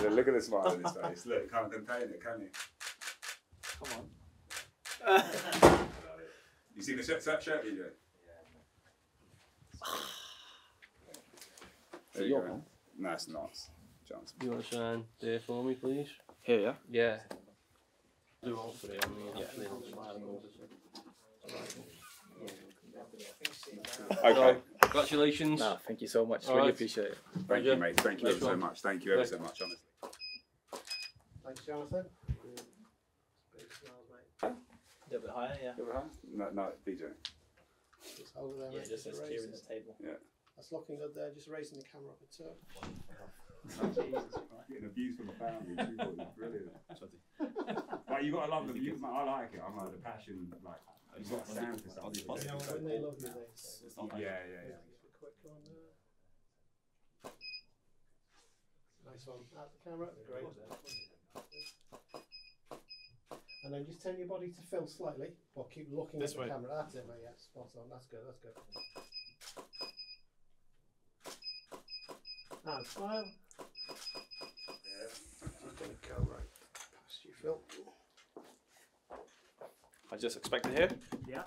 Look at the smile on his face. Look, can't contain it, can he? Come on. You seen the shirt video? Yeah. There you go. No, it's not. Johnson. You want to try and do it for me, please? Here, yeah? Yeah. Do all three on me. Yeah. Okay. Congratulations. No, thank you so much. All really appreciate it. Thank you, mate. Thank you ever so much. Thank you ever so much, honestly. Thanks, Jonathan. A bit higher, yeah. A bit higher? No, no, DJ. Just over there, yeah, mate. Just raising the table. Yeah. That's looking good there, just raising the camera up a turn. Jesus, getting abused from the family, people, brilliant. Like, you've got to love the view, man. I like it. I'm like the passion, like, you've got to stand for something. When they love you, yeah, yeah, yeah. Quick one there. Nice one. At the camera, great. And then just turn your body to Phil slightly, but keep looking at the camera. That's it, mate. Yeah, spot on. That's good. That's good. Now smile. Yeah, just gonna go right past you, Phil. I just expected here. Yeah.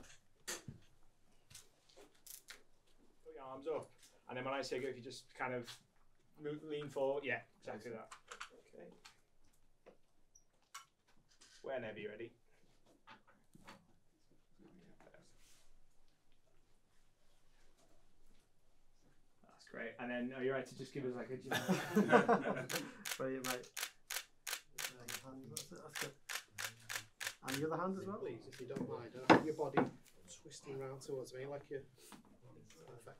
Put your arms up, and then when I say go, if you just kind of move, lean forward. Yeah, exactly that. Okay. Whenever you're ready. That's great. And then, no, you're right to just give us like a Brilliant, mate. That's good. And the other hand as well? Please, if you don't mind. Have your body twisting round towards me like you're perfect.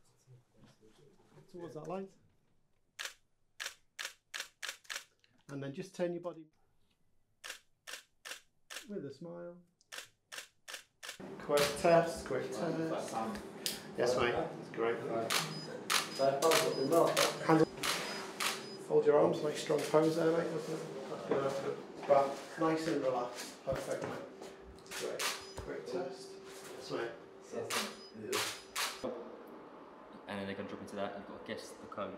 Towards that light. And then just turn your body with a smile. Quick test, quick test. Yes, mate. That's great. Right. Hold your arms, make strong pose there, mate. That's good. That's good. Right. Nice and relaxed. Perfect, mate. That's great. Quick test. Yes, mate. Yeah. And then they're going to drop into that and you've got to guess the cone.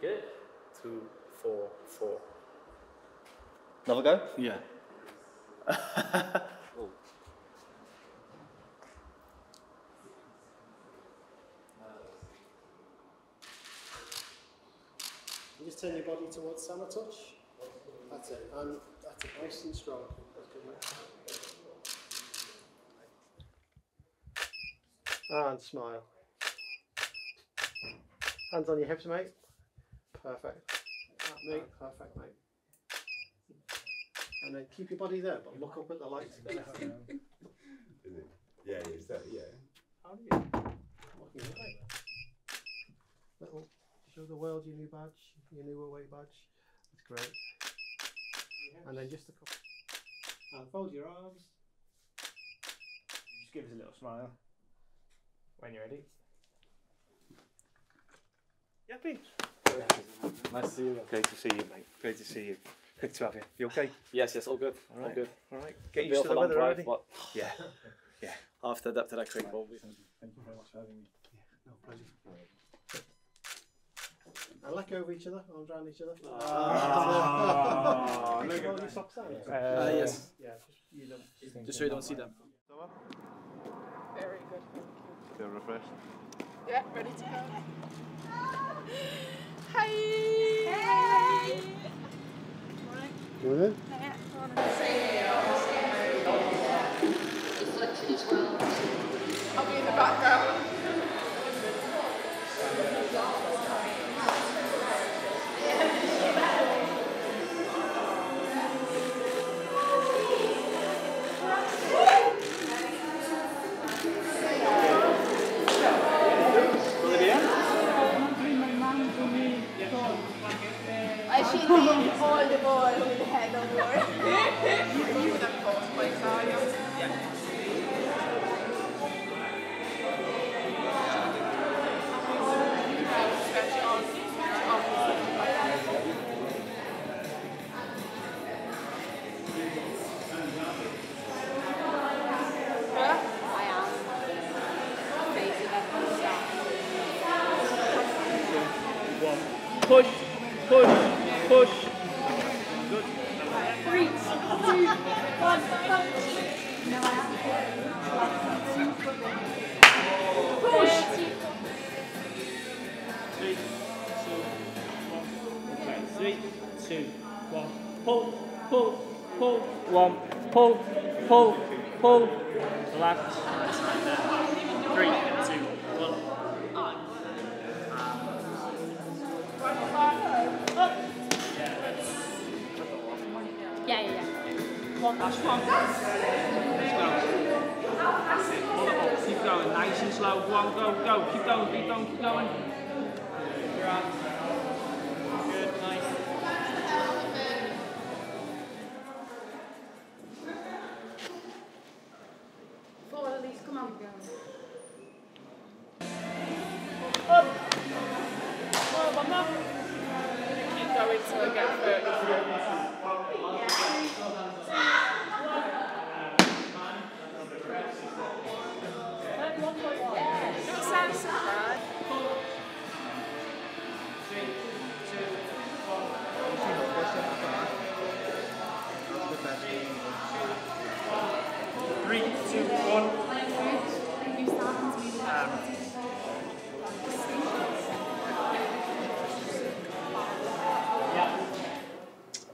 You get it? 2, 4, 4. Another go? Yeah. Oh. Just turn your body towards Sam a touch. That's it. And that's it, nice and strong. That's good, mate. And smile. Hands on your hips, mate. Perfect. Mate, perfect, mate. And then keep your body there, but look up at the lights. Is it? Yeah, is that? Yeah. How do you? Looking good, mate. Little show the world your new badge, your new away badge. It's great. Yes. And then just a couple. And fold your arms. Just give us a little smile when you're ready. Yuppie. Nice to see you. Then. Great to see you, mate. Great to see you. Good to have you. You okay? Yes, yes, all good. All right. All good. All right. Get used to the weather already. Yeah. Yeah. I'll have to adapt to that quick, Bob. Thank you very much for having me. Yeah, no pleasure. And let go of each other. Arms around each other. Ah. Look at your socks out. Yes. Yeah. Just so you don't see them. Very good. Feel refreshed. Yeah. Ready to go. Hi! Hey! Morning. Yeah, I'll be in the background. Push. Good. Reach. Push. Three, two, one. Pull. One. Pull. Relax. 3, 2, 1. Let's go. Keep going, nice and slow. Go. Keep going. You're on. Good, nice. Forward at least, come on. Up. Keep going till I get 30.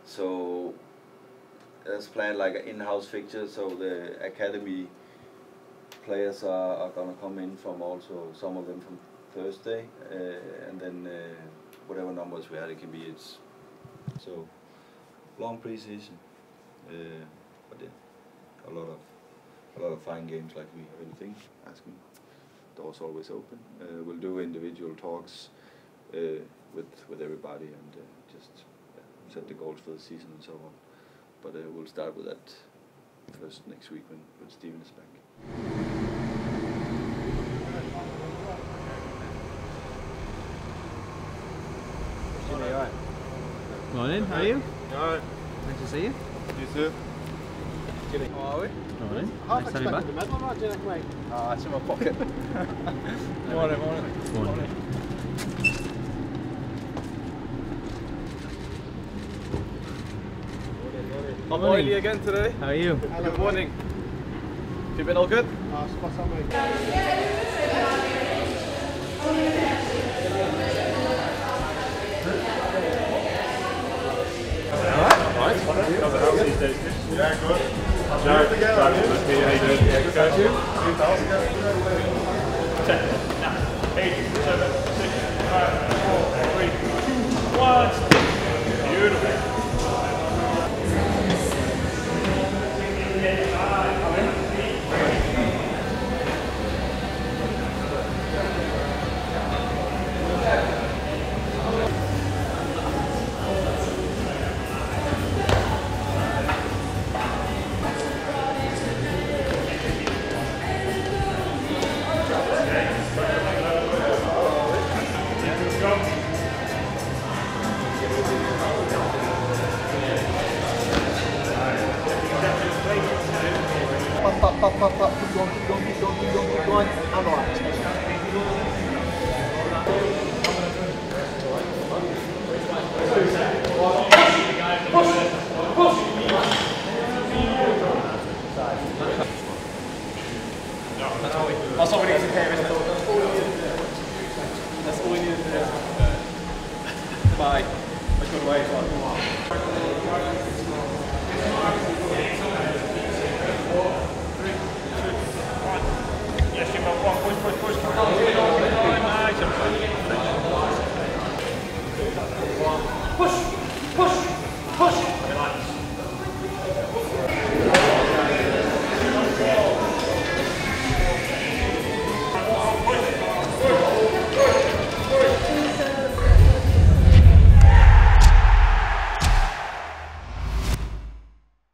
So it's planned like an in-house fixture, so the academy players are going to come in from also, some of them from Thursday, and then whatever numbers we had, it can be it's so long pre-season, but yeah, a lot of fine games like we have anything, ask me, doors always open. We'll do individual talks with everybody and just set the goals for the season and so on, but we'll start with that first next week when Steven is back. Morning, how are you? Alright. Nice to see you. You too. Jimmy, how are we? Alright. Nice to have you back. Oh, it's in my pocket. Morning. I'm oily again today. How are you? Hello. Good morning. Have you been all good? Spot on, mate. How's the house these days? Yeah, good. Jared, Pop, keep going, and relax. That's all we need to hear, isn't it? That's all we need to hear. Bye. That's a good way, push!